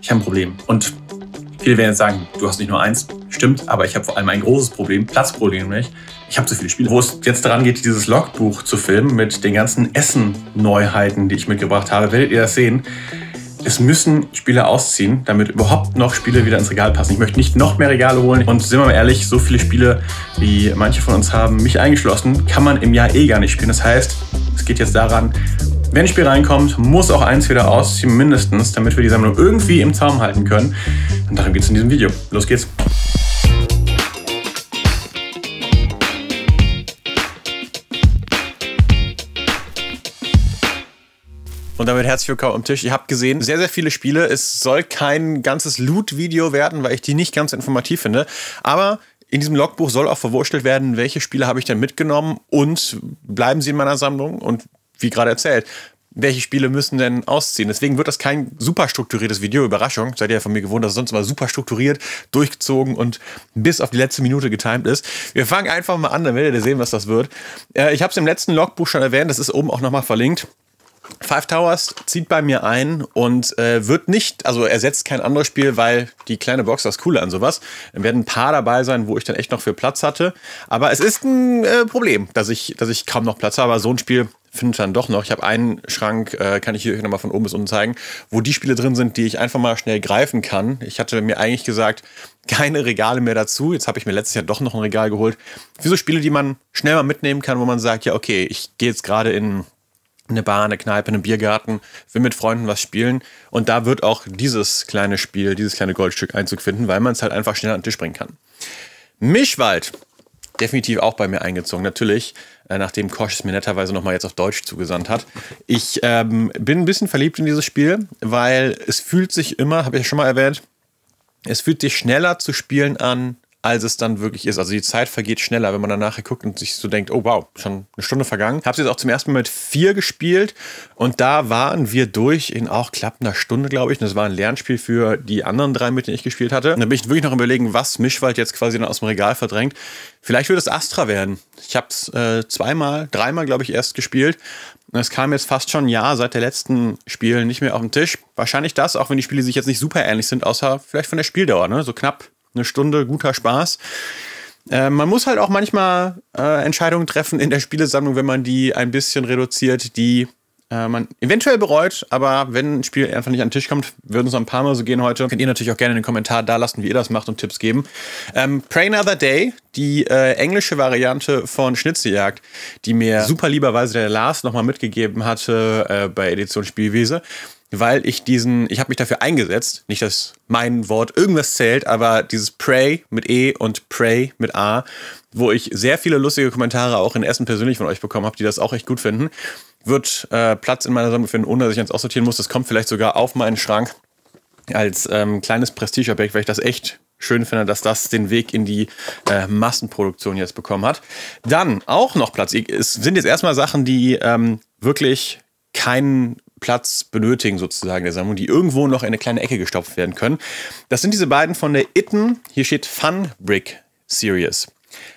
Ich habe ein Problem. Und viele werden jetzt sagen, du hast nicht nur eins. Stimmt, aber ich habe vor allem ein großes Problem, Platzproblem nämlich. Ich habe zu viele Spiele. Wo es jetzt daran geht, dieses Logbuch zu filmen mit den ganzen Essen-Neuheiten, die ich mitgebracht habe, werdet ihr das sehen. Es müssen Spiele ausziehen, damit überhaupt noch Spiele wieder ins Regal passen. Ich möchte nicht noch mehr Regale holen. Und sind wir mal ehrlich, so viele Spiele, wie manche von uns haben, mich eingeschlossen, kann man im Jahr eh gar nicht spielen. Das heißt, es geht jetzt daran, wenn ein Spiel reinkommt, muss auch eins wieder ausziehen, mindestens, damit wir die Sammlung irgendwie im Zaum halten können. Und darum geht es in diesem Video. Los geht's. Und damit herzlich willkommen am Tisch. Ihr habt gesehen, sehr, sehr viele Spiele. Es soll kein ganzes Loot-Video werden, weil ich die nicht ganz informativ finde. Aber in diesem Logbuch soll auch verwurstelt werden, welche Spiele habe ich denn mitgenommen und bleiben sie in meiner Sammlung und wie gerade erzählt, welche Spiele müssen denn ausziehen. Deswegen wird das kein super strukturiertes Video. Überraschung, seid ihr ja von mir gewohnt, dass es sonst immer super strukturiert, durchgezogen und bis auf die letzte Minute getimed ist. Wir fangen einfach mal an, dann werdet ihr sehen, was das wird. Ich habe es im letzten Logbuch schon erwähnt, das ist oben auch nochmal verlinkt. Five Towers zieht bei mir ein und wird nicht, also ersetzt kein anderes Spiel, weil die kleine Box das Coole an sowas. Dann werden ein paar dabei sein, wo ich dann echt noch viel Platz hatte. Aber es ist ein Problem, dass ich kaum noch Platz habe. Aber so ein Spiel findet dann doch noch. Ich habe einen Schrank, kann ich hier euch nochmal von oben bis unten zeigen, wo die Spiele drin sind, die ich einfach mal schnell greifen kann. Ich hatte mir eigentlich gesagt, keine Regale mehr dazu. Jetzt habe ich mir letztes Jahr doch noch ein Regal geholt. Für so Spiele, die man schnell mal mitnehmen kann, wo man sagt, ja okay, ich gehe jetzt gerade in eine Bar, eine Kneipe, einen Biergarten, will mit Freunden was spielen. Und da wird auch dieses kleine Spiel, dieses kleine Goldstück Einzug finden, weil man es halt einfach schnell an den Tisch bringen kann. Mischwald, definitiv auch bei mir eingezogen, natürlich, nachdem Kosch es mir netterweise nochmal jetzt auf Deutsch zugesandt hat. Ich bin ein bisschen verliebt in dieses Spiel, weil es fühlt sich immer, habe ich ja schon mal erwähnt, es fühlt sich schneller zu spielen an, als es dann wirklich ist. Also die Zeit vergeht schneller, wenn man dann nachher guckt und sich so denkt, oh wow, schon eine Stunde vergangen. Ich habe es jetzt auch zum ersten Mal mit 4 gespielt und da waren wir durch in auch knapp einer Stunde, glaube ich. Und das war ein Lernspiel für die anderen 3, mit denen ich gespielt hatte. Und da bin ich wirklich noch am Überlegen, was Mischwald jetzt quasi dann aus dem Regal verdrängt. Vielleicht wird es Astra werden. Ich habe es dreimal, glaube ich, erst gespielt. Und es kam jetzt fast schon ein Jahr seit der letzten Spiel nicht mehr auf den Tisch. Wahrscheinlich das, auch wenn die Spiele sich jetzt nicht super ähnlich sind, außer vielleicht von der Spieldauer, ne? So knapp eine Stunde, guter Spaß. Man muss halt auch manchmal Entscheidungen treffen in der Spielesammlung, wenn man die ein bisschen reduziert, die man eventuell bereut. Aber wenn ein Spiel einfach nicht an den Tisch kommt, würden es noch ein paar Mal so gehen heute. Könnt ihr natürlich auch gerne in den Kommentar da lassen, wie ihr das macht und Tipps geben. Prey Another Day, die englische Variante von Schnitzeljagd, die mir super lieberweise der Lars nochmal mitgegeben hatte bei Edition Spielwiese. Weil ich ich habe mich dafür eingesetzt, nicht, dass mein Wort irgendwas zählt, aber dieses Prey mit E und Prey mit A, wo ich sehr viele lustige Kommentare auch in Essen persönlich von euch bekommen habe, die das auch echt gut finden, wird Platz in meiner Sammlung finden, ohne dass ich eins aussortieren muss. Das kommt vielleicht sogar auf meinen Schrank als kleines Prestigeobjekt, weil ich das echt schön finde, dass das den Weg in die Massenproduktion jetzt bekommen hat. Dann auch noch Platz. Es sind jetzt erstmal Sachen, die wirklich keinen Platz benötigen sozusagen der Sammlung, die irgendwo noch in eine kleine Ecke gestopft werden können. Das sind diese beiden von der Itten. Hier steht Fun Brick Series.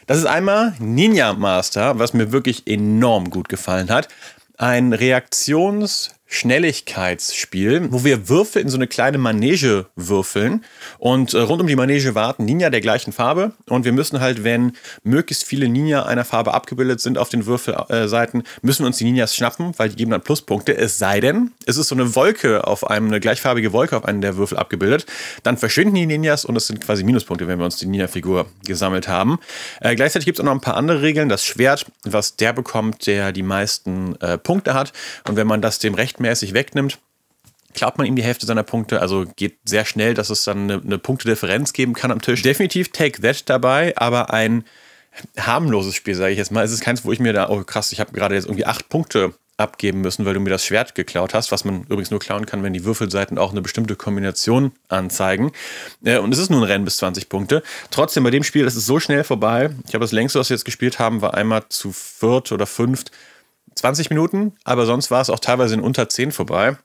Das ist einmal Ninja Master, was mir wirklich enorm gut gefallen hat. Ein Reaktionsschnelligkeitsspiel, wo wir Würfel in so eine kleine Manege würfeln und rund um die Manege warten Ninja der gleichen Farbe und wir müssen halt, wenn möglichst viele Ninja einer Farbe abgebildet sind auf den Würfelseiten, müssen wir uns die Ninjas schnappen, weil die geben dann Pluspunkte, es sei denn, es ist so eine Wolke auf einem, eine gleichfarbige Wolke auf einem der Würfel abgebildet, dann verschwinden die Ninjas und es sind quasi Minuspunkte, wenn wir uns die Ninja-Figur gesammelt haben. Gleichzeitig gibt es auch noch ein paar andere Regeln, das Schwert, was der bekommt, der die meisten Punkte hat und wenn man das dem rechtmäßig wegnimmt, klaut man ihm die Hälfte seiner Punkte, also geht sehr schnell, dass es dann eine Punktedifferenz geben kann am Tisch. Definitiv Take That dabei, aber ein harmloses Spiel, sage ich jetzt mal. Es ist keins, wo ich mir da, oh krass, ich habe gerade jetzt irgendwie 8 Punkte abgeben müssen, weil du mir das Schwert geklaut hast, was man übrigens nur klauen kann, wenn die Würfelseiten auch eine bestimmte Kombination anzeigen. Und es ist nur ein Rennen bis 20 Punkte. Trotzdem, bei dem Spiel, das ist so schnell vorbei. Ich habe das längste, was wir jetzt gespielt haben, war einmal zu 4. oder 5. 20 Minuten, aber sonst war es auch teilweise in unter 10 vorbei,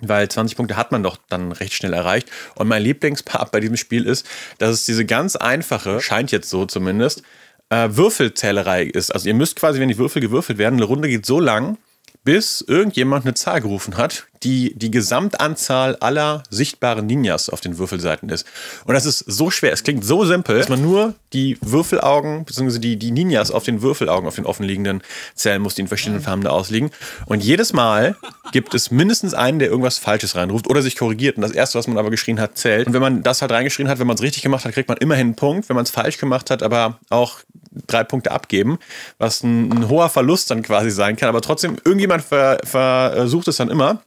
weil 20 Punkte hat man doch dann recht schnell erreicht. Und mein Lieblingspart bei diesem Spiel ist, dass es diese ganz einfache, scheint jetzt so zumindest, Würfelzählerei ist. Also ihr müsst quasi, wenn die Würfel gewürfelt werden, eine Runde geht so lang, bis irgendjemand eine Zahl gerufen hat, die Gesamtanzahl aller sichtbaren Ninjas auf den Würfelseiten ist. Und das ist so schwer, es klingt so simpel, dass man nur die Würfelaugen, beziehungsweise die Ninjas auf den Würfelaugen, auf den offenliegenden zählen muss, die in verschiedenen Farben da ausliegen. Und jedes Mal gibt es mindestens einen, der irgendwas Falsches reinruft oder sich korrigiert. Und das Erste, was man aber geschrien hat, zählt. Und wenn man das halt reingeschrien hat, wenn man es richtig gemacht hat, kriegt man immerhin einen Punkt. Wenn man es falsch gemacht hat, aber auch 3 Punkte abgeben, was ein hoher Verlust dann quasi sein kann. Aber trotzdem, irgendjemand versucht es dann immer.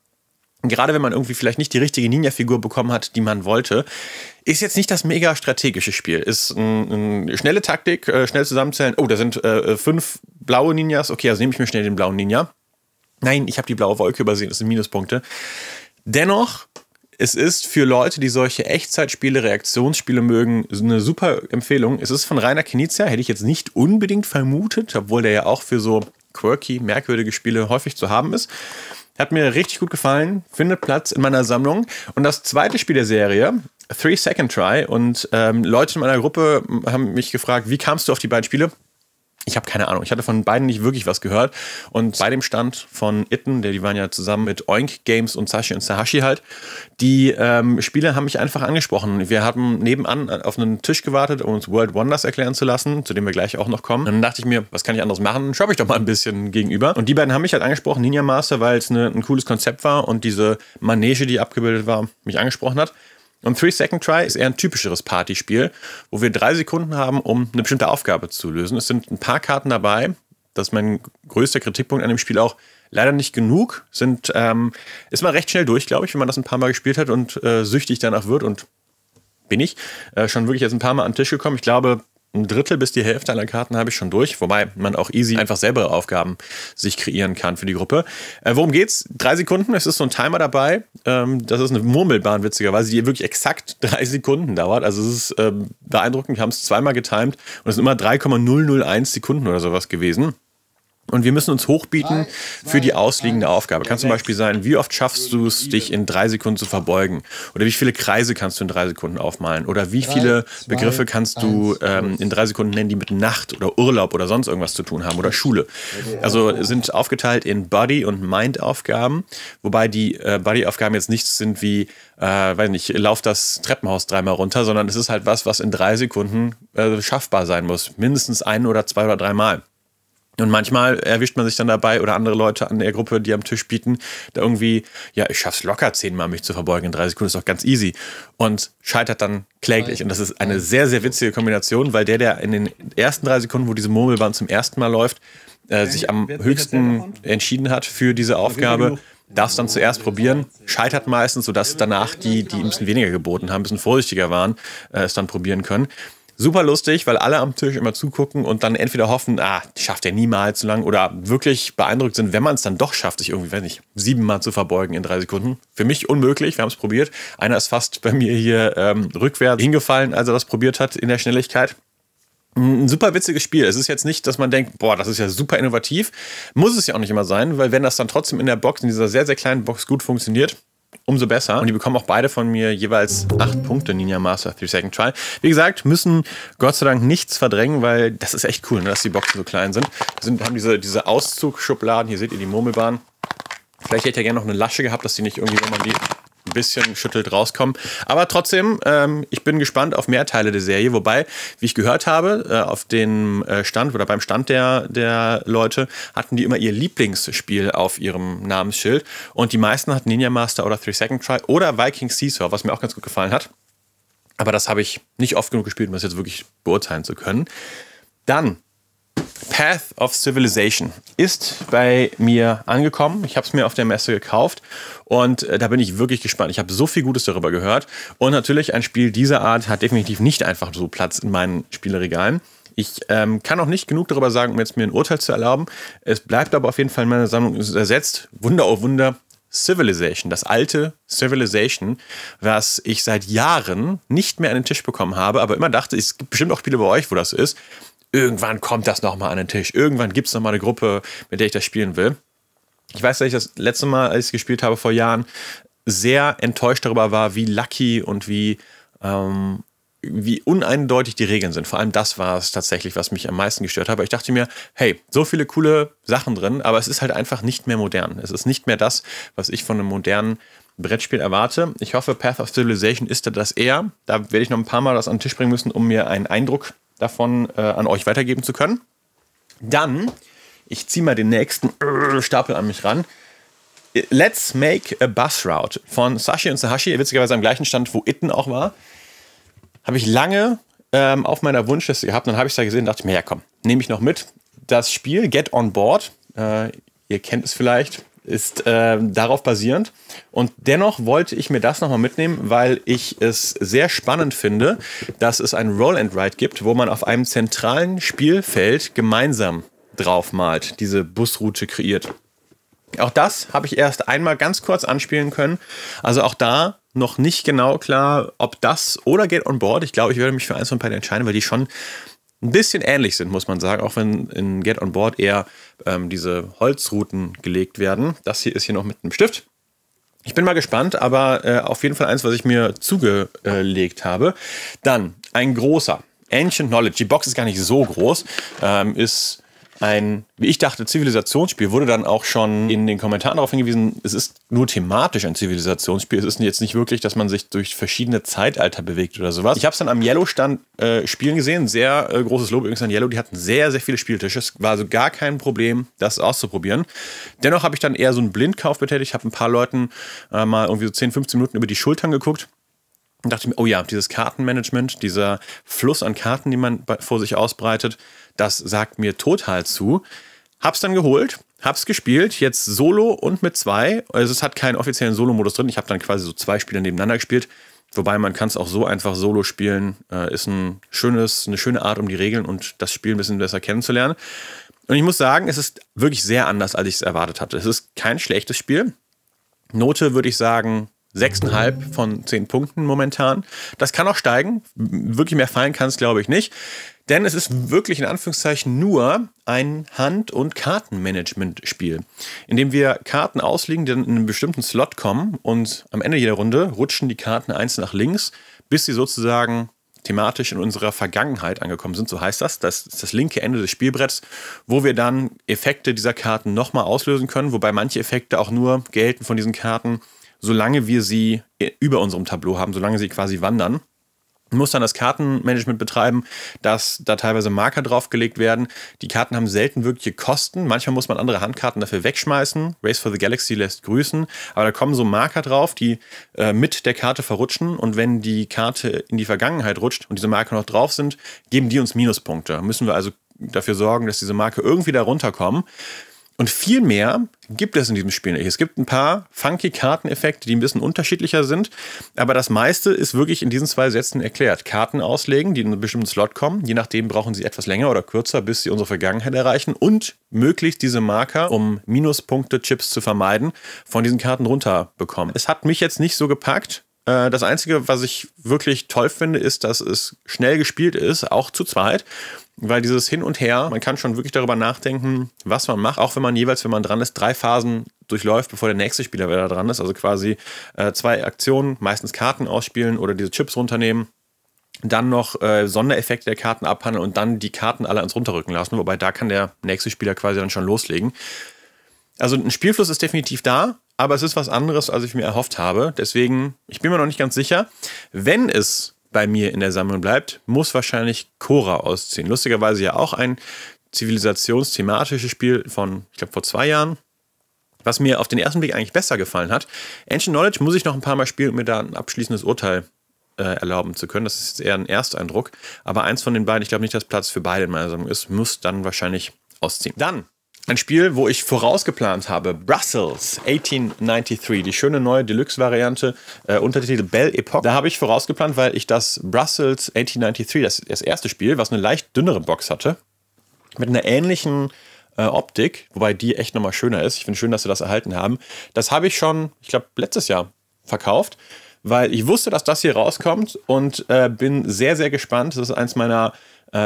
Gerade wenn man irgendwie vielleicht nicht die richtige Ninja-Figur bekommen hat, die man wollte, ist jetzt nicht das mega strategische Spiel. Ist eine schnelle Taktik, schnell zusammenzählen. Oh, da sind 5 blaue Ninjas. Okay, also nehme ich mir schnell den blauen Ninja. Nein, ich habe die blaue Wolke übersehen. Das sind Minuspunkte. Dennoch, es ist für Leute, die solche Echtzeitspiele, Reaktionsspiele mögen, eine super Empfehlung. Es ist von Rainer Knizia, hätte ich jetzt nicht unbedingt vermutet, obwohl der ja auch für so quirky, merkwürdige Spiele häufig zu haben ist. Hat mir richtig gut gefallen, findet Platz in meiner Sammlung. Und das zweite Spiel der Serie, 3 Second Try, und Leute in meiner Gruppe haben mich gefragt, wie kamst du auf die beiden Spiele? Ich habe keine Ahnung, ich hatte von beiden nicht wirklich was gehört. Und bei dem Stand von Itten, die waren ja zusammen mit Oink Games und Sashi und Sashi halt, die Spiele haben mich einfach angesprochen. Wir haben nebenan auf einen Tisch gewartet, um uns World Wonders erklären zu lassen, zu dem wir gleich auch noch kommen. Und dann dachte ich mir, was kann ich anderes machen? Shoppe ich doch mal ein bisschen gegenüber. Und die beiden haben mich halt angesprochen, Ninja Master, weil es ein cooles Konzept war und diese Manege, die abgebildet war, mich angesprochen hat. Und 3 Second Try ist eher ein typischeres Partyspiel, wo wir 3 Sekunden haben, um eine bestimmte Aufgabe zu lösen. Es sind ein paar Karten dabei. Das ist mein größter Kritikpunkt an dem Spiel auch. Leider nicht genug. Ist man recht schnell durch, glaube ich, wenn man das ein paar Mal gespielt hat und süchtig danach wird. Und bin ich schon wirklich jetzt ein paar Mal an den Tisch gekommen. Ich glaube, 1/3 bis die Hälfte aller Karten habe ich schon durch, wobei man auch easy einfach selber Aufgaben sich kreieren kann für die Gruppe. Worum geht's? 3 Sekunden, es ist so ein Timer dabei. Das ist eine Murmelbahn, witzigerweise, die wirklich exakt 3 Sekunden dauert. Also es ist beeindruckend, wir haben es zweimal getimed und es sind immer 3,001 Sekunden oder sowas gewesen. Und wir müssen uns hochbieten für die ausliegende Aufgabe. Kann zum Beispiel sein, wie oft schaffst du es, dich in 3 Sekunden zu verbeugen? Oder wie viele Kreise kannst du in 3 Sekunden aufmalen? Oder wie viele Begriffe kannst du in 3 Sekunden nennen, die mit Nacht oder Urlaub oder sonst irgendwas zu tun haben? Oder Schule. Also sind aufgeteilt in Body- und Mind-Aufgaben. Wobei die Body-Aufgaben jetzt nichts sind wie, weiß nicht, lauf das Treppenhaus 3-mal runter, sondern es ist halt was, was in 3 Sekunden schaffbar sein muss. Mindestens 1 oder 2 oder 3 Mal. Und manchmal erwischt man sich dann dabei oder andere Leute an der Gruppe, die am Tisch bieten, da irgendwie, ja, ich schaff's locker 10-mal, mich zu verbeugen in 3 Sekunden, ist doch ganz easy. Und scheitert dann kläglich. Und das ist eine sehr, sehr witzige Kombination, weil der in den ersten 3 Sekunden, wo diese Murmelbahn zum ersten Mal läuft, sich am höchsten entschieden hat für diese Aufgabe, darf es dann zuerst probieren, scheitert meistens, sodass danach die ein bisschen weniger geboten haben, ein bisschen vorsichtiger waren, es dann probieren können. Super lustig, weil alle am Tisch immer zugucken und dann entweder hoffen, schafft er niemals so lang, oder wirklich beeindruckt sind, wenn man es dann doch schafft, sich irgendwie, weiß nicht, 7-mal zu verbeugen in 3 Sekunden. Für mich unmöglich, wir haben es probiert. Einer ist fast bei mir hier rückwärts hingefallen, als er das probiert hat in der Schnelligkeit. Ein super witziges Spiel. Es ist jetzt nicht, dass man denkt, boah, das ist ja super innovativ. Muss es ja auch nicht immer sein, weil wenn das dann trotzdem in der Box, in dieser sehr, sehr kleinen Box gut funktioniert, umso besser. Und die bekommen auch beide von mir jeweils 8 Punkte, Ninja Master 3 Second Try. Wie gesagt, müssen Gott sei Dank nichts verdrängen, weil das ist echt cool, ne, dass die Boxen so klein sind. Wir haben diese Auszugschubladen, hier seht ihr die Murmelbahn. Vielleicht hätte ich ja gerne noch eine Lasche gehabt, dass die nicht irgendwie, wenn man die ein bisschen schüttelt, rauskommen. Aber trotzdem, ich bin gespannt auf mehr Teile der Serie. Wobei, wie ich gehört habe, auf dem Stand oder beim Stand der Leute hatten die immer ihr Lieblingsspiel auf ihrem Namensschild. Und die meisten hatten Ninja Master oder 3 Second Try oder Viking Seesaw, was mir auch ganz gut gefallen hat. Aber das habe ich nicht oft genug gespielt, um das jetzt wirklich beurteilen zu können. Dann Path of Civilization ist bei mir angekommen. Ich habe es mir auf der Messe gekauft und da bin ich wirklich gespannt. Ich habe so viel Gutes darüber gehört und natürlich ein Spiel dieser Art hat definitiv nicht einfach so Platz in meinen Spieleregalen. Ich kann auch nicht genug darüber sagen, um jetzt mir ein Urteil zu erlauben. Es bleibt aber auf jeden Fall in meiner Sammlung. Es ersetzt, Wunder oh Wunder, Civilization, das alte Civilization, was ich seit Jahren nicht mehr an den Tisch bekommen habe, aber immer dachte, es gibt bestimmt auch Spiele bei euch, wo das so ist. Irgendwann kommt das nochmal an den Tisch. Irgendwann gibt es nochmal eine Gruppe, mit der ich das spielen will. Ich weiß, dass ich das letzte Mal, als ich es gespielt habe, vor Jahren, sehr enttäuscht darüber war, wie lucky und wie wie uneindeutig die Regeln sind. Vor allem das war es tatsächlich, was mich am meisten gestört hat. Aber ich dachte mir, hey, so viele coole Sachen drin, aber es ist halt einfach nicht mehr modern. Es ist nicht mehr das, was ich von einem modernen Brettspiel erwarte. Ich hoffe, Path of Civilization ist das eher. Da werde ich noch ein paar Mal das an den Tisch bringen müssen, um mir einen Eindruck davon an euch weitergeben zu können. Dann, ich ziehe mal den nächsten Stapel an mich ran. Let's Make a Bus Route von Sashi und Sashi, witzigerweise am gleichen Stand, wo Itten auch war. Habe ich lange auf meiner Wunschliste gehabt. Dann habe ich es da gesehen und dachte mir, ja komm, nehme ich noch mit. Das Spiel Get on Board, ihr kennt es vielleicht, ist darauf basierend. Und dennoch wollte ich mir das nochmal mitnehmen, weil ich es sehr spannend finde, dass es ein Roll and Ride gibt, wo man auf einem zentralen Spielfeld gemeinsam draufmalt, diese Busroute kreiert. Auch das habe ich erst einmal ganz kurz anspielen können. Also auch da noch nicht genau klar, ob das oder Get on Board. Ich glaube, ich werde mich für eins von beiden entscheiden, weil die schon ein bisschen ähnlich sind, muss man sagen. Auch wenn in Get on Board eher diese Holzrouten gelegt werden. Das hier ist hier noch mit einem Stift. Ich bin mal gespannt, aber auf jeden Fall eins, was ich mir zugelegt habe. Dann ein großer Ancient Knowledge. Die Box ist gar nicht so groß. Ist ein, wie ich dachte, Zivilisationsspiel, wurde dann auch schon in den Kommentaren darauf hingewiesen, es ist nur thematisch ein Zivilisationsspiel. Es ist jetzt nicht wirklich, dass man sich durch verschiedene Zeitalter bewegt oder sowas. Ich habe es dann am Yellow-Stand spielen gesehen. Sehr großes Lob übrigens an Yellow. Die hatten sehr, sehr viele Spieltische. Es war also gar kein Problem, das auszuprobieren. Dennoch habe ich dann eher so einen Blindkauf betätigt. Habe ein paar Leuten mal irgendwie so 10, 15 Minuten über die Schultern geguckt. Und dachte mir, oh ja, dieses Kartenmanagement, dieser Fluss an Karten, die man vor sich ausbreitet, das sagt mir total zu. Hab's dann geholt, hab's gespielt, jetzt solo und mit zwei. Also es hat keinen offiziellen Solo-Modus drin. Ich habe dann quasi so zwei Spiele nebeneinander gespielt. Wobei man kann es auch so einfach solo spielen. Ist eine schöne Art, um die Regeln und das Spiel ein bisschen besser kennenzulernen. Und ich muss sagen, es ist wirklich sehr anders, als ich es erwartet hatte. Es ist kein schlechtes Spiel. Note würde ich sagen 6,5 von 10 Punkten momentan. Das kann auch steigen. Wirklich mehr fallen kann es, glaube ich, nicht. Denn es ist wirklich in Anführungszeichen nur ein Hand- und Kartenmanagement-Spiel, in dem wir Karten auslegen, die dann in einen bestimmten Slot kommen und am Ende jeder Runde rutschen die Karten eins nach links, bis sie sozusagen thematisch in unserer Vergangenheit angekommen sind, so heißt das. Das ist das linke Ende des Spielbretts, wo wir dann Effekte dieser Karten nochmal auslösen können, wobei manche Effekte auch nur gelten von diesen Karten, solange wir sie über unserem Tableau haben, solange sie quasi wandern. Man muss dann das Kartenmanagement betreiben, dass da teilweise Marker draufgelegt werden. Die Karten haben selten wirkliche Kosten. Manchmal muss man andere Handkarten dafür wegschmeißen. Race for the Galaxy lässt grüßen. Aber da kommen so Marker drauf, die mit der Karte verrutschen. Und wenn die Karte in die Vergangenheit rutscht und diese Marker noch drauf sind, geben die uns Minuspunkte. Müssen wir also dafür sorgen, dass diese Marker irgendwie da runterkommen. Und viel mehr gibt es in diesem Spiel nicht. Es gibt ein paar funky Karteneffekte, die ein bisschen unterschiedlicher sind. Aber das meiste ist wirklich in diesen zwei Sätzen erklärt. Karten auslegen, die in einen bestimmten Slot kommen. Je nachdem brauchen sie etwas länger oder kürzer, bis sie unsere Vergangenheit erreichen. Und möglichst diese Marker, um Minuspunkte, Chips zu vermeiden, von diesen Karten runterbekommen. Es hat mich jetzt nicht so gepackt. Das Einzige, was ich wirklich toll finde, ist, dass es schnell gespielt ist, auch zu zweit. Weil dieses Hin und Her, man kann schon wirklich darüber nachdenken, was man macht, auch wenn man jeweils, wenn man dran ist, 3 Phasen durchläuft, bevor der nächste Spieler wieder dran ist. Also quasi 2 Aktionen, meistens Karten ausspielen oder diese Chips runternehmen, dann noch Sondereffekte der Karten abhandeln und dann die Karten alle ans Runterrücken lassen. Wobei da kann der nächste Spieler quasi dann schon loslegen. Also ein Spielfluss ist definitiv da, aber es ist was anderes, als ich mir erhofft habe. Deswegen, ich bin mir noch nicht ganz sicher, wenn es bei mir in der Sammlung bleibt, muss wahrscheinlich Kora ausziehen. Lustigerweise ja auch ein zivilisationsthematisches Spiel von, ich glaube, vor 2 Jahren, was mir auf den ersten Blick eigentlich besser gefallen hat. Ancient Knowledge muss ich noch ein paar Mal spielen, um mir da ein abschließendes Urteil erlauben zu können. Das ist jetzt eher ein Ersteindruck. Aber eins von den beiden, ich glaube nicht, dass Platz für beide in meiner Sammlung ist, muss dann wahrscheinlich ausziehen. Dann ein Spiel, wo ich vorausgeplant habe, Bruxelles 1893, die schöne neue Deluxe-Variante, Untertitel Belle Epoque. Da habe ich vorausgeplant, weil ich das Bruxelles 1893, das erste Spiel, was eine leicht dünnere Box hatte, mit einer ähnlichen Optik, wobei die echt nochmal schöner ist. Ich finde schön, dass sie das erhalten haben. Das habe ich schon, ich glaube, letztes Jahr verkauft, weil ich wusste, dass das hier rauskommt und bin sehr, sehr gespannt. Das ist eins meiner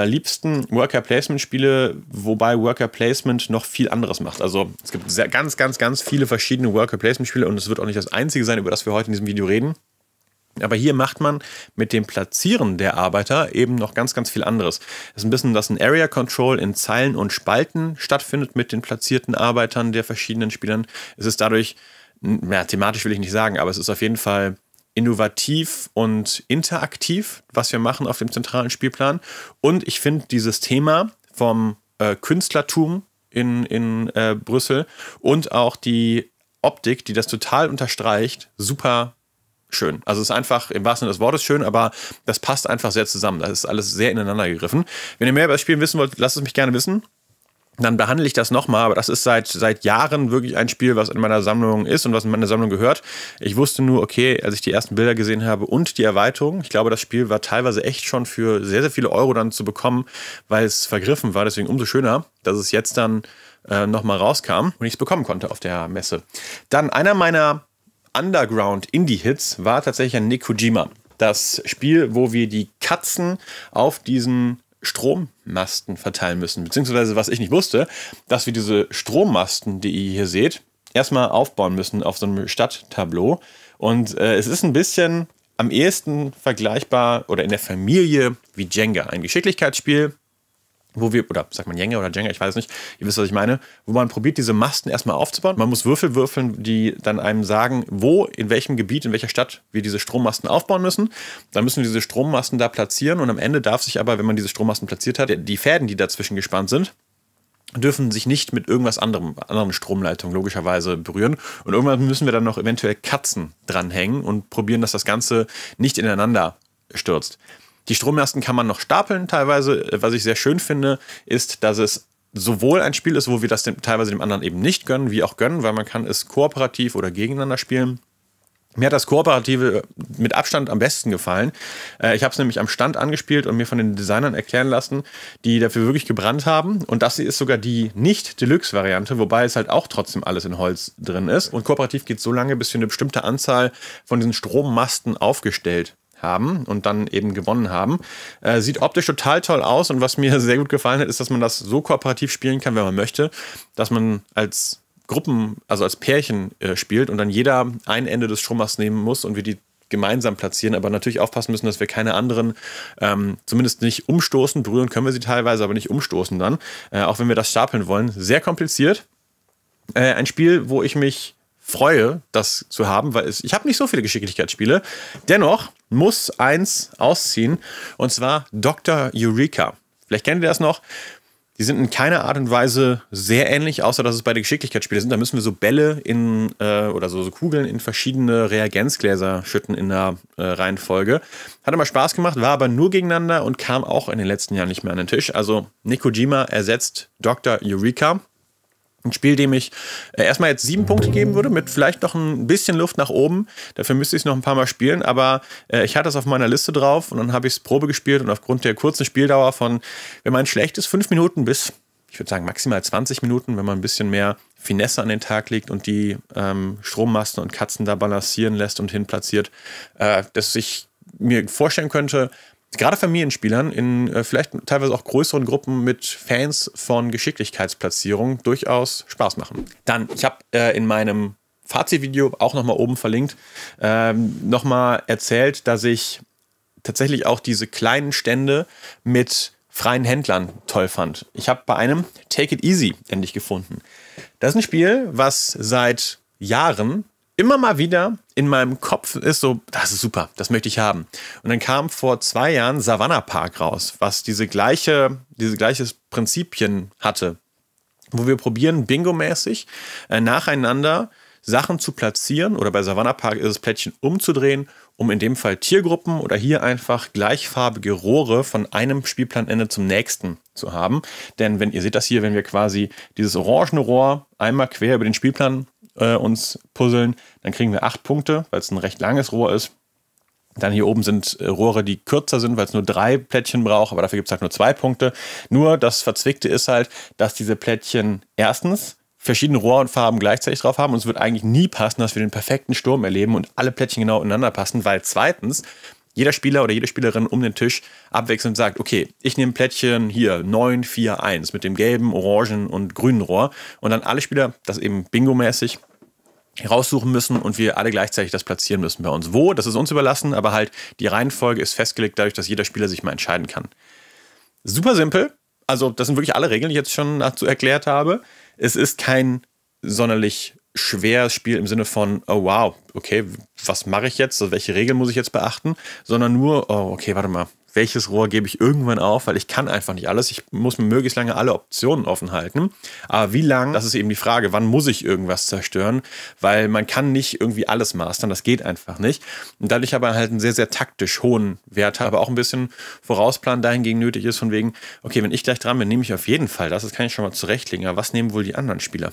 liebsten Worker-Placement-Spiele, wobei Worker-Placement noch viel anderes macht. Also es gibt ganz, ganz, ganz viele verschiedene Worker-Placement-Spiele und es wird auch nicht das einzige sein, über das wir heute in diesem Video reden. Aber hier macht man mit dem Platzieren der Arbeiter eben noch ganz, ganz viel anderes. Es ist ein bisschen, dass ein Area Control in Zeilen und Spalten stattfindet mit den platzierten Arbeitern der verschiedenen Spielern. Es ist dadurch, ja, thematisch will ich nicht sagen, aber es ist auf jeden Fall innovativ und interaktiv, was wir machen auf dem zentralen Spielplan. Und ich finde dieses Thema vom Künstlertum in Brüssel und auch die Optik, die das total unterstreicht, super schön. Also es ist einfach, im wahrsten Sinne des Wortes schön, aber das passt einfach sehr zusammen. Das ist alles sehr ineinander gegriffen. Wenn ihr mehr über das Spiel wissen wollt, lasst es mich gerne wissen. Dann behandle ich das nochmal, aber das ist seit Jahren wirklich ein Spiel, was in meiner Sammlung ist und was in meine Sammlung gehört. Ich wusste nur, okay, als ich die ersten Bilder gesehen habe und die Erweiterung, ich glaube, das Spiel war teilweise echt schon für sehr, sehr viele Euro dann zu bekommen, weil es vergriffen war. Deswegen umso schöner, dass es jetzt dann nochmal rauskam und ich es bekommen konnte auf der Messe. Dann einer meiner Underground-Indie-Hits war tatsächlich ein Nekojima. Das Spiel, wo wir die Katzen auf diesen Strommasten verteilen müssen. Beziehungsweise, was ich nicht wusste, dass wir diese Strommasten, die ihr hier seht, erstmal aufbauen müssen auf so einem Stadttableau. Und es ist ein bisschen am ehesten vergleichbar oder in der Familie wie Jenga. Ein Geschicklichkeitsspiel, wo wir, oder sagt man Jenga oder Jenga, ich weiß nicht, ihr wisst, was ich meine, wo man probiert, diese Masten erstmal aufzubauen. Man muss Würfel würfeln, die dann einem sagen, wo, in welchem Gebiet, in welcher Stadt wir diese Strommasten aufbauen müssen. Dann müssen wir diese Strommasten da platzieren und am Ende darf sich aber, wenn man diese Strommasten platziert hat, die Fäden, die dazwischen gespannt sind, dürfen sich nicht mit irgendwas anderem, anderen Stromleitungen logischerweise berühren. Und irgendwann müssen wir dann noch eventuell Katzen dranhängen und probieren, dass das Ganze nicht ineinander stürzt. Die Strommasten kann man noch stapeln teilweise. Was ich sehr schön finde, ist, dass es sowohl ein Spiel ist, wo wir das teilweise dem anderen eben nicht gönnen, wie auch gönnen, weil man kann es kooperativ oder gegeneinander spielen. Mir hat das Kooperative mit Abstand am besten gefallen. Ich habe es nämlich am Stand angespielt und mir von den Designern erklären lassen, die dafür wirklich gebrannt haben. Und das hier ist sogar die Nicht-Deluxe-Variante, wobei es halt auch trotzdem alles in Holz drin ist. Und kooperativ geht es so lange, bis wir eine bestimmte Anzahl von diesen Strommasten aufgestellt haben und dann eben gewonnen haben. Sieht optisch total toll aus und was mir sehr gut gefallen hat, ist, dass man das so kooperativ spielen kann, wenn man möchte, dass man als Gruppen, also als Pärchen spielt und dann jeder ein Ende des Strommasts nehmen muss und wir die gemeinsam platzieren, aber natürlich aufpassen müssen, dass wir keine anderen zumindest nicht umstoßen. Berühren können wir sie teilweise, aber nicht umstoßen dann, auch wenn wir das stapeln wollen. Sehr kompliziert. Ein Spiel, wo ich mich freue, das zu haben, weil ich habe nicht so viele Geschicklichkeitsspiele. Dennoch muss eins ausziehen, und zwar Dr. Eureka. Vielleicht kennt ihr das noch. Die sind in keiner Art und Weise sehr ähnlich, außer dass es beide Geschicklichkeitsspiele sind. Da müssen wir so Bälle in oder so Kugeln in verschiedene Reagenzgläser schütten in einer Reihenfolge. Hat immer Spaß gemacht, war aber nur gegeneinander und kam auch in den letzten Jahren nicht mehr an den Tisch. Also Nekojima ersetzt Dr. Eureka. Ein Spiel, dem ich erstmal jetzt 7 Punkte geben würde, mit vielleicht noch ein bisschen Luft nach oben. Dafür müsste ich es noch ein paar Mal spielen, aber ich hatte es auf meiner Liste drauf und dann habe ich es Probe gespielt und aufgrund der kurzen Spieldauer von, wenn man schlecht ist, 5 Minuten bis, ich würde sagen, maximal 20 Minuten, wenn man ein bisschen mehr Finesse an den Tag legt und die Strommasten und Katzen da balancieren lässt und hinplatziert, dass ich mir vorstellen könnte, gerade Familienspielern in vielleicht teilweise auch größeren Gruppen mit Fans von Geschicklichkeitsplatzierung durchaus Spaß machen. Dann, ich habe in meinem Fazitvideo auch nochmal oben verlinkt, nochmal erzählt, dass ich tatsächlich auch diese kleinen Stände mit freien Händlern toll fand. Ich habe bei einem Take It Easy endlich gefunden. Das ist ein Spiel, was seit Jahren immer mal wieder in meinem Kopf ist so, das ist super, das möchte ich haben. Und dann kam vor 2 Jahren Savannah Park raus, was dieses gleiche Prinzipien hatte, wo wir probieren, bingo-mäßig nacheinander Sachen zu platzieren oder bei Savannah Park ist das Plättchen umzudrehen, um in dem Fall Tiergruppen oder hier einfach gleichfarbige Rohre von einem Spielplanende zum nächsten zu haben. Denn wenn ihr seht das hier, wenn wir quasi dieses orangene Rohr einmal quer über den Spielplan uns puzzeln, dann kriegen wir 8 Punkte, weil es ein recht langes Rohr ist. Dann hier oben sind Rohre, die kürzer sind, weil es nur 3 Plättchen braucht, aber dafür gibt es halt nur 2 Punkte. Nur das Verzwickte ist halt, dass diese Plättchen erstens verschiedene Rohrfarben gleichzeitig drauf haben und es wird eigentlich nie passen, dass wir den perfekten Sturm erleben und alle Plättchen genau ineinander passen, weil zweitens jeder Spieler oder jede Spielerin um den Tisch abwechselnd sagt, okay, ich nehme Plättchen hier 9, 4, 1 mit dem gelben, orangen und grünen Rohr und dann alle Spieler, das eben bingo-mäßig, raussuchen müssen und wir alle gleichzeitig das platzieren müssen bei uns. Wo, das ist uns überlassen, aber halt die Reihenfolge ist festgelegt dadurch, dass jeder Spieler sich mal entscheiden kann. Super simpel. Also das sind wirklich alle Regeln, die ich jetzt schon dazu erklärt habe. Es ist kein sonderlich schweres Spiel im Sinne von, oh wow, okay, was mache ich jetzt? Welche Regeln muss ich jetzt beachten? Sondern nur, oh okay, warte mal, welches Rohr gebe ich irgendwann auf? Weil ich kann einfach nicht alles. Ich muss mir möglichst lange alle Optionen offen halten. Aber wie lang, das ist eben die Frage, wann muss ich irgendwas zerstören? Weil man kann nicht irgendwie alles mastern, das geht einfach nicht. Und dadurch aber halt einen sehr, sehr taktisch hohen Wert, aber auch ein bisschen Vorausplan dahingegen nötig ist, von wegen, okay, wenn ich gleich dran bin, nehme ich auf jeden Fall das kann ich schon mal zurechtlegen, aber was nehmen wohl die anderen Spieler?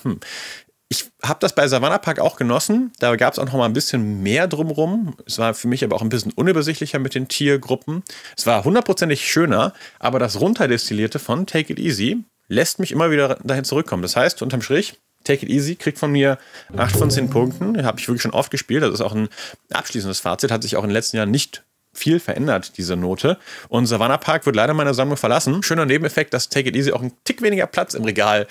Ich habe das bei Savannah Park auch genossen. Da gab es auch noch mal ein bisschen mehr drumherum. Es war für mich aber auch ein bisschen unübersichtlicher mit den Tiergruppen. Es war hundertprozentig schöner, aber das Runterdestillierte von Take It Easy lässt mich immer wieder dahin zurückkommen. Das heißt, unterm Strich, Take It Easy kriegt von mir 8 von 10 Punkten. Habe ich wirklich schon oft gespielt. Das ist auch ein abschließendes Fazit. Hat sich auch in den letzten Jahren nicht viel verändert, diese Note. Und Savannah Park wird leider meine Sammlung verlassen. Schöner Nebeneffekt, dass Take It Easy auch einen Tick weniger Platz im Regal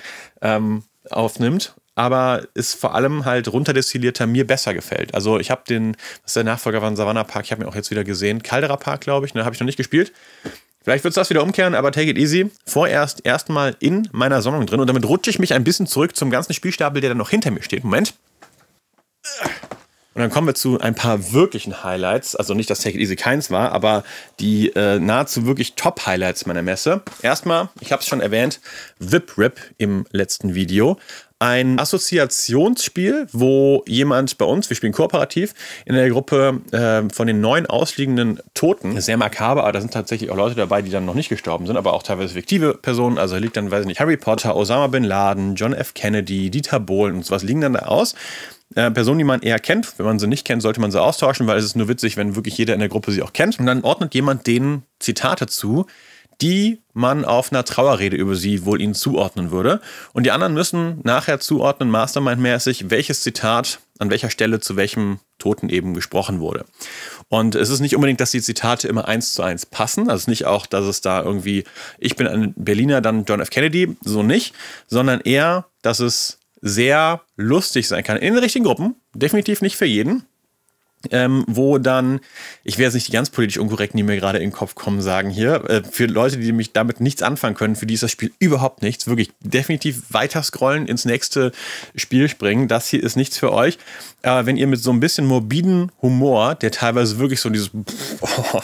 aufnimmt. Aber ist vor allem halt runterdestillierter mir besser gefällt. Also ich habe den, was ist der Nachfolger von Savannah Park, ich habe ihn auch jetzt wieder gesehen, Caldera Park, glaube ich, da habe ich noch nicht gespielt. Vielleicht wird es das wieder umkehren, aber Take It Easy vorerst erstmal in meiner Sammlung drin. Und damit rutsche ich mich ein bisschen zurück zum ganzen Spielstapel, der dann noch hinter mir steht. Moment. Und dann kommen wir zu ein paar wirklichen Highlights. Also nicht, dass Take It Easy keins war, aber die nahezu wirklich Top-Highlights meiner Messe. Erstmal, ich habe es schon erwähnt, VIP RIP im letzten Video. Ein Assoziationsspiel, wo jemand bei uns, wir spielen kooperativ, in der Gruppe von den 9 ausliegenden Toten, sehr makaber, aber da sind tatsächlich auch Leute dabei, die dann noch nicht gestorben sind, aber auch teilweise fiktive Personen, also liegt dann, weiß ich nicht, Harry Potter, Osama Bin Laden, John F. Kennedy, Dieter Bohlen und sowas liegen dann da aus. Personen, die man eher kennt, wenn man sie nicht kennt, sollte man sie austauschen, weil es ist nur witzig, wenn wirklich jeder in der Gruppe sie auch kennt. Und dann ordnet jemand denen Zitate zu, die man auf einer Trauerrede über sie wohl ihnen zuordnen würde. Und die anderen müssen nachher zuordnen, mastermind-mäßig, welches Zitat an welcher Stelle zu welchem Toten eben gesprochen wurde. Und es ist nicht unbedingt, dass die Zitate immer 1 zu 1 passen. Also nicht auch, dass es da irgendwie, ich bin ein Berliner, dann John F. Kennedy, so nicht. Sondern eher, dass es sehr lustig sein kann. In den richtigen Gruppen, definitiv nicht für jeden. Wo dann, ich will jetzt nicht die ganz politisch Unkorrekten, die mir gerade in den Kopf kommen, sagen hier, für Leute, die mich damit nichts anfangen können, für die ist das Spiel überhaupt nichts, wirklich definitiv weiter scrollen, ins nächste Spiel springen, das hier ist nichts für euch. Aber wenn ihr mit so ein bisschen morbiden Humor, der teilweise wirklich so dieses,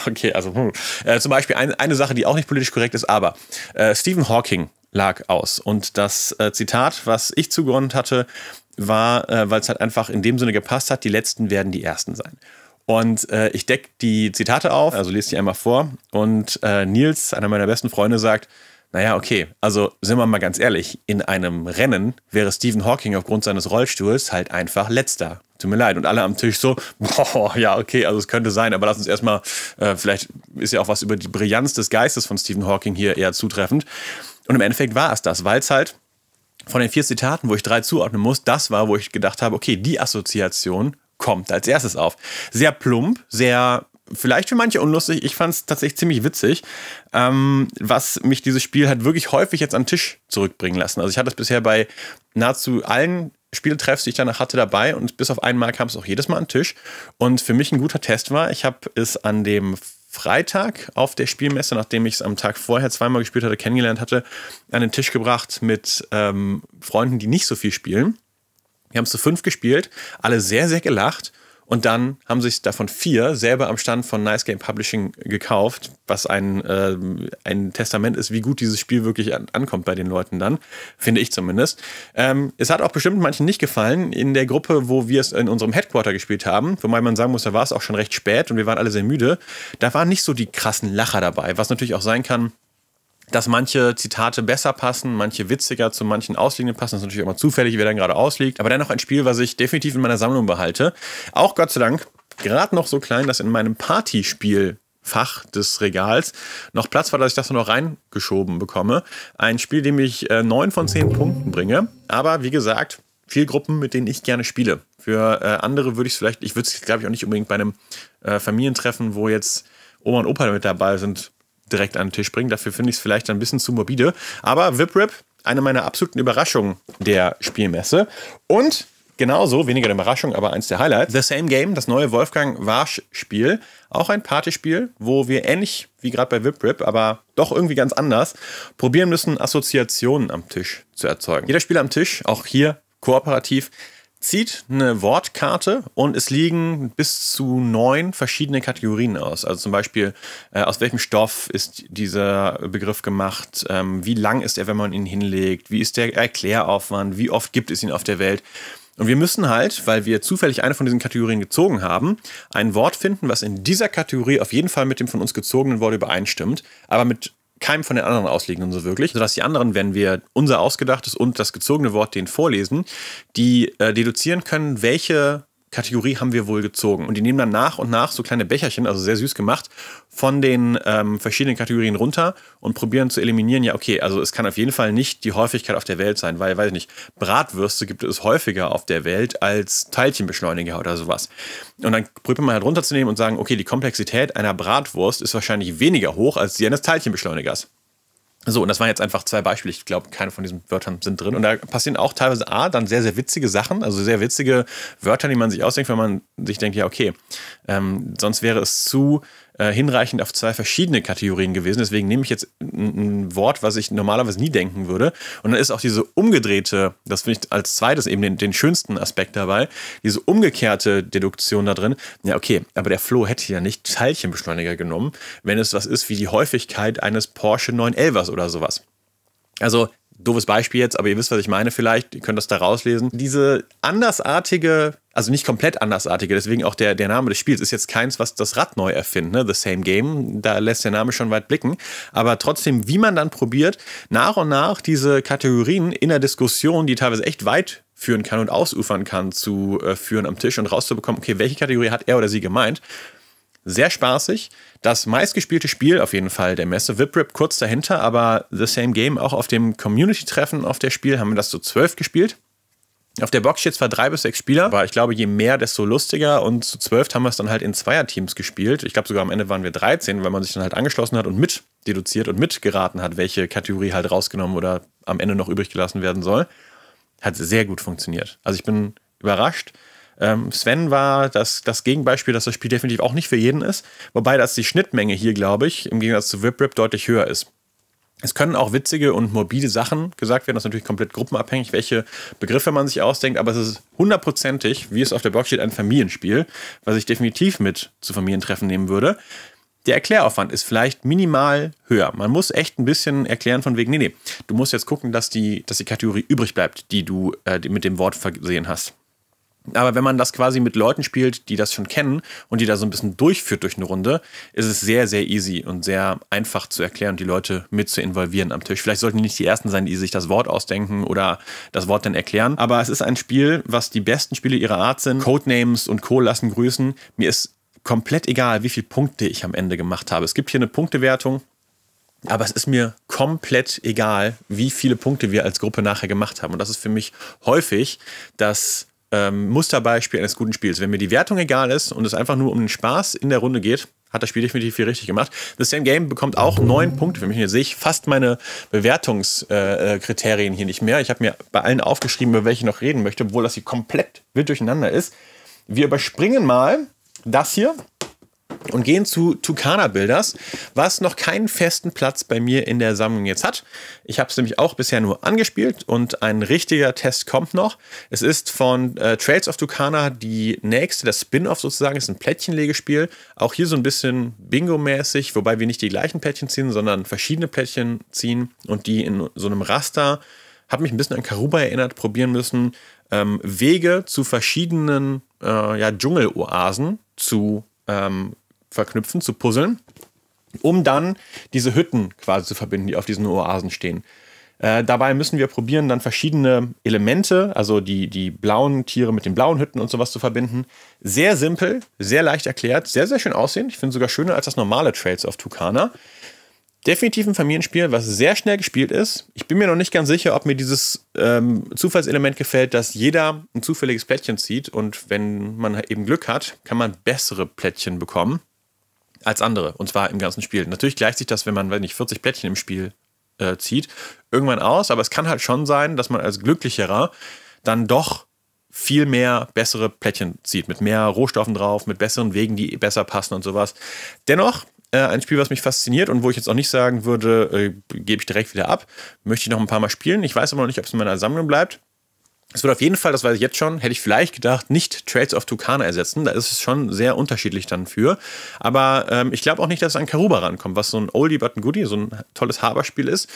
okay, also zum Beispiel eine Sache, die auch nicht politisch korrekt ist, aber Stephen Hawking lag aus und das Zitat, was ich zugeordnet hatte, war, weil es halt einfach in dem Sinne gepasst hat, die Letzten werden die Ersten sein. Und ich decke die Zitate auf, also lese die einmal vor und Nils, einer meiner besten Freunde, sagt, naja, okay, also sind wir mal ganz ehrlich, in einem Rennen wäre Stephen Hawking aufgrund seines Rollstuhls halt einfach Letzter. Tut mir leid. Und alle am Tisch so, boah, ja, okay, also es könnte sein, aber lass uns erstmal, vielleicht ist ja auch was über die Brillanz des Geistes von Stephen Hawking hier eher zutreffend. Und im Endeffekt war es das, weil es halt von den 4 Zitaten, wo ich 3 zuordnen muss, das war, wo ich gedacht habe, okay, die Assoziation kommt als erstes auf. Sehr plump, sehr, vielleicht für manche unlustig, ich fand es tatsächlich ziemlich witzig, was mich dieses Spiel halt wirklich häufig jetzt an den Tisch zurückbringen lassen. Also ich hatte das bisher bei nahezu allen Spieltreffs, die ich danach hatte, dabei und bis auf einmal kam es auch jedes Mal an den Tisch. Und für mich ein guter Test war, ich habe es an dem Freitag auf der Spielmesse, nachdem ich es am Tag vorher zweimal gespielt hatte, kennengelernt hatte, an den Tisch gebracht mit Freunden, die nicht so viel spielen. Wir haben es zu 5 gespielt, alle sehr, sehr gelacht und dann haben sich davon 4 selber am Stand von Nice Game Publishing gekauft, was ein Testament ist, wie gut dieses Spiel wirklich ankommt bei den Leuten dann, finde ich zumindest. Es hat auch bestimmt manchen nicht gefallen in der Gruppe, wo wir es in unserem Headquarter gespielt haben, wobei man sagen muss, da war es auch schon recht spät und wir waren alle sehr müde, da waren nicht so die krassen Lacher dabei, was natürlich auch sein kann, dass manche Zitate besser passen, manche witziger zu manchen Ausliegenden passen. Das ist natürlich immer zufällig, wer dann gerade ausliegt. Aber dennoch ein Spiel, was ich definitiv in meiner Sammlung behalte. Auch Gott sei Dank gerade noch so klein, dass in meinem Partyspielfach des Regals noch Platz war, dass ich das noch reingeschoben bekomme. Ein Spiel, dem ich 9 von 10 Punkten bringe. Aber wie gesagt, 4 Gruppen, mit denen ich gerne spiele. Für andere würde ich es vielleicht, ich würde es glaube ich auch nicht unbedingt bei einem Familientreffen, wo jetzt Oma und Opa mit dabei sind, direkt an den Tisch bringen. Dafür finde ich es vielleicht ein bisschen zu morbide. Aber VIP RIP, eine meiner absoluten Überraschungen der Spielmesse. Und Genauso, weniger eine Überraschung, aber eins der Highlights. The Same Game, das neue Wolfgang Warsch-Spiel. Auch ein Partyspiel, wo wir ähnlich wie gerade bei VIP RIP, aber doch irgendwie ganz anders, probieren müssen, Assoziationen am Tisch zu erzeugen. Jeder Spieler am Tisch, auch hier kooperativ, zieht eine Wortkarte und es liegen bis zu 9 verschiedene Kategorien aus. Also zum Beispiel, aus welchem Stoff ist dieser Begriff gemacht, wie lang ist er, wenn man ihn hinlegt, wie ist der Erkläraufwand, wie oft gibt es ihn auf der Welt. Und wir müssen halt, weil wir zufällig eine von diesen Kategorien gezogen haben, ein Wort finden, was in dieser Kategorie auf jeden Fall mit dem von uns gezogenen Wort übereinstimmt, aber mit keinem von den anderen ausliegenden so wirklich, sodass die anderen, wenn wir unser ausgedachtes und das gezogene Wort denen vorlesen, die deduzieren können, welche Kategorie haben wir wohl gezogen. Und die nehmen dann nach und nach so kleine Becherchen, also sehr süß gemacht, von den verschiedenen Kategorien runter und probieren zu eliminieren, ja okay, also es kann auf jeden Fall nicht die Häufigkeit auf der Welt sein, weil, weiß ich nicht, Bratwürste gibt es häufiger auf der Welt als Teilchenbeschleuniger oder sowas. Und dann probiert man halt runterzunehmen und sagen, okay, die Komplexität einer Bratwurst ist wahrscheinlich weniger hoch als die eines Teilchenbeschleunigers. So, und das waren jetzt einfach 2 Beispiele. Ich glaube, keine von diesen Wörtern sind drin. Und da passieren auch teilweise dann sehr, sehr witzige Sachen, also sehr witzige Wörter, die man sich ausdenkt, wenn man sich denkt, ja, okay, sonst wäre es zu hinreichend auf 2 verschiedene Kategorien gewesen. Deswegen nehme ich jetzt ein Wort, was ich normalerweise nie denken würde. Und dann ist auch diese umgedrehte, das finde ich als zweites eben den schönsten Aspekt dabei, diese umgekehrte Deduktion da drin. Ja, okay, aber der Flo hätte ja nicht Teilchenbeschleuniger genommen, wenn es was ist wie die Häufigkeit eines Porsche 911ers oder sowas. Also, doofes Beispiel jetzt, aber ihr wisst, was ich meine vielleicht. Ihr könnt das da rauslesen. Diese andersartige, also nicht komplett andersartige, deswegen auch der Name des Spiels ist jetzt keins, was das Rad neu erfindet, ne? The Same Game, da lässt der Name schon weit blicken. Aber trotzdem, wie man dann probiert, nach und nach diese Kategorien in der Diskussion, die teilweise echt weit führen kann und ausufern kann, zu führen am Tisch und rauszubekommen, okay, welche Kategorie hat er oder sie gemeint? Sehr spaßig. Das meistgespielte Spiel auf jeden Fall der Messe. VIP RIP kurz dahinter, aber The Same Game auch auf dem Community-Treffen auf der Spiel haben wir das zu 12 gespielt. Auf der Box steht zwar 3 bis 6 Spieler, aber ich glaube, je mehr, desto lustiger. Und zu 12 haben wir es dann halt in Zweierteams gespielt. Ich glaube, sogar am Ende waren wir 13, weil man sich dann halt angeschlossen hat und mit deduziert und mitgeraten hat, welche Kategorie halt rausgenommen oder am Ende noch übrig gelassen werden soll. Hat sehr gut funktioniert. Also ich bin überrascht. Sven war das Gegenbeispiel, dass das Spiel definitiv auch nicht für jeden ist. Wobei, dass die Schnittmenge hier, glaube ich, im Gegensatz zu VIP RIP deutlich höher ist. Es können auch witzige und morbide Sachen gesagt werden. Das ist natürlich komplett gruppenabhängig, welche Begriffe man sich ausdenkt. Aber es ist hundertprozentig, wie es auf der Box steht, ein Familienspiel, was ich definitiv mit zu Familientreffen nehmen würde. Der Erkläraufwand ist vielleicht minimal höher. Man muss echt ein bisschen erklären von wegen, nee, du musst jetzt gucken, dass die Kategorie übrig bleibt, die du mit dem Wort versehen hast. Aber wenn man das quasi mit Leuten spielt, die das schon kennen und die da so ein bisschen durchführt durch eine Runde, ist es sehr, sehr easy und sehr einfach zu erklären und die Leute mit zu involvieren am Tisch. Vielleicht sollten die nicht die Ersten sein, die sich das Wort ausdenken oder das Wort dann erklären. Aber es ist ein Spiel, was die besten Spiele ihrer Art sind. Codenames und Co. lassen grüßen. Mir ist komplett egal, wie viele Punkte ich am Ende gemacht habe. Es gibt hier eine Punktewertung. Aber es ist mir komplett egal, wie viele Punkte wir als Gruppe nachher gemacht haben. Und das ist für mich häufig das Musterbeispiel eines guten Spiels. Wenn mir die Wertung egal ist und es einfach nur um den Spaß in der Runde geht, hat das Spiel definitiv viel richtig gemacht. The Same Game bekommt auch 9 Punkte für mich. Jetzt sehe ich fast meine Bewertungskriterien hier nicht mehr. Ich habe mir bei allen aufgeschrieben, über welche ich noch reden möchte, obwohl das hier komplett wild durcheinander ist. Wir überspringen mal das hier und gehen zu Tucana Builders, was noch keinen festen Platz bei mir in der Sammlung jetzt hat. Ich habe es nämlich auch bisher nur angespielt und ein richtiger Test kommt noch. Es ist von Trails of Tucana die nächste, das Spin-Off sozusagen, ist ein Plättchenlegespiel. Auch hier so ein bisschen Bingo-mäßig, wobei wir nicht die gleichen Plättchen ziehen, sondern verschiedene Plättchen ziehen und die in so einem Raster, hat mich ein bisschen an Karuba erinnert, probieren müssen, Wege zu verschiedenen Dschungeloasen zu verknüpfen, zu puzzeln, um dann diese Hütten quasi zu verbinden, die auf diesen Oasen stehen. Dabei müssen wir probieren, dann verschiedene Elemente, also die blauen Tiere mit den blauen Hütten und sowas zu verbinden. Sehr simpel, sehr leicht erklärt, sehr, sehr schön aussehend. Ich finde es sogar schöner als das normale Trails of Tucana. Definitiv ein Familienspiel, was sehr schnell gespielt ist. Ich bin mir noch nicht ganz sicher, ob mir dieses Zufallselement gefällt, dass jeder ein zufälliges Plättchen zieht. Und wenn man eben Glück hat, kann man bessere Plättchen bekommen als andere, und zwar im ganzen Spiel. Natürlich gleicht sich das, wenn man, weiß nicht, 40 Plättchen im Spiel zieht, irgendwann aus, aber es kann halt schon sein, dass man als Glücklicherer dann doch viel mehr bessere Plättchen zieht, mit mehr Rohstoffen drauf, mit besseren Wegen, die besser passen und sowas. Dennoch, ein Spiel, was mich fasziniert und wo ich jetzt auch nicht sagen würde, gebe ich direkt wieder ab, möchte ich noch ein paar Mal spielen. Ich weiß aber noch nicht, ob es in meiner Sammlung bleibt. Es wird auf jeden Fall, das weiß ich jetzt schon, hätte ich vielleicht gedacht, nicht Trails of Tucana ersetzen. Da ist es schon sehr unterschiedlich dann für. Aber ich glaube auch nicht, dass es an Karuba rankommt, was so ein Oldie but a Goodie, so ein tolles Haberspiel ist.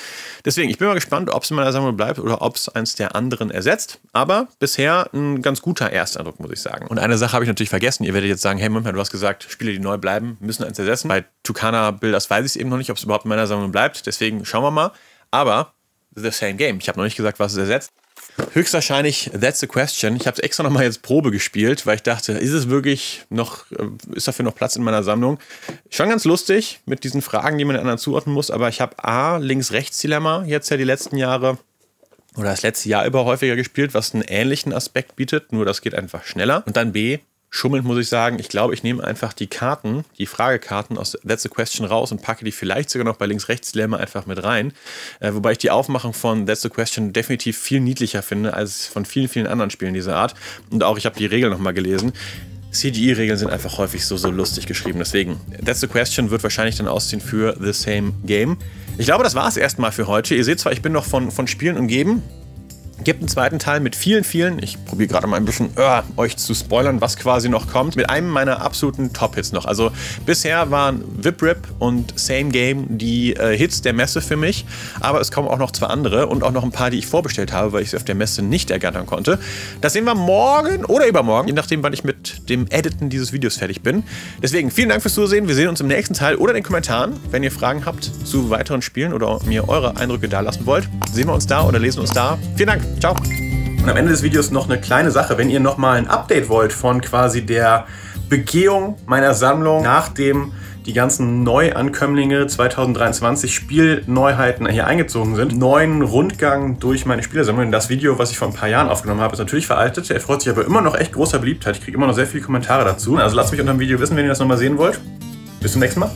Deswegen, ich bin mal gespannt, ob es in meiner Sammlung bleibt oder ob es eins der anderen ersetzt. Aber bisher ein ganz guter Ersteindruck, muss ich sagen. Und eine Sache habe ich natürlich vergessen. Ihr werdet jetzt sagen, hey, Moment, du hast gesagt, Spiele, die neu bleiben, müssen eins ersetzen. Bei Tucana Builders weiß ich es eben noch nicht, ob es überhaupt in meiner Sammlung bleibt. Deswegen schauen wir mal. Aber The Same Game. Ich habe noch nicht gesagt, was es ersetzt. Höchstwahrscheinlich That's the Question. Ich habe es extra nochmal jetzt Probe gespielt, weil ich dachte, ist es wirklich noch, ist dafür noch Platz in meiner Sammlung? Schon ganz lustig mit diesen Fragen, die man den anderen zuordnen muss, aber ich habe A, Links-Rechts-Dilemma jetzt ja die letzten Jahre oder das letzte Jahr über häufiger gespielt, was einen ähnlichen Aspekt bietet, nur das geht einfach schneller. Und dann B, schummelnd muss ich sagen, ich glaube, ich nehme einfach die Karten, die Fragekarten aus That's the Question raus und packe die vielleicht sogar noch bei Links-Rechts-Dilemma einfach mit rein. Wobei ich die Aufmachung von That's the Question definitiv viel niedlicher finde als von vielen, vielen anderen Spielen dieser Art. Und auch, ich habe die Regeln nochmal gelesen. CGI-Regeln sind einfach häufig so lustig geschrieben. Deswegen, That's the Question wird wahrscheinlich dann ausziehen für The Same Game. Ich glaube, das war es erstmal für heute. Ihr seht zwar, ich bin noch von Spielen umgeben. Gibt einen zweiten Teil mit vielen. Ich probiere gerade mal ein bisschen euch zu spoilern, was quasi noch kommt. Mit einem meiner absoluten Top-Hits noch. Also bisher waren VIP RIP und Same Game die Hits der Messe für mich. Aber es kommen auch noch zwei andere und auch noch ein paar, die ich vorbestellt habe, weil ich sie auf der Messe nicht ergattern konnte. Das sehen wir morgen oder übermorgen, je nachdem, wann ich mit dem Editen dieses Videos fertig bin. Deswegen vielen Dank fürs Zusehen. Wir sehen uns im nächsten Teil oder in den Kommentaren, wenn ihr Fragen habt zu weiteren Spielen oder mir eure Eindrücke dalassen wollt. Sehen wir uns da oder lesen uns da. Vielen Dank. Ciao. Und am Ende des Videos noch eine kleine Sache. Wenn ihr nochmal ein Update wollt von quasi der Begehung meiner Sammlung, nachdem die ganzen Neuankömmlinge 2023 Spielneuheiten hier eingezogen sind, neuen Rundgang durch meine Spielersammlung. Das Video, was ich vor ein paar Jahren aufgenommen habe, ist natürlich veraltet. Er freut sich aber immer noch echt großer Beliebtheit. Ich kriege immer noch sehr viele Kommentare dazu. Also lasst mich unter dem Video wissen, wenn ihr das nochmal sehen wollt. Bis zum nächsten Mal.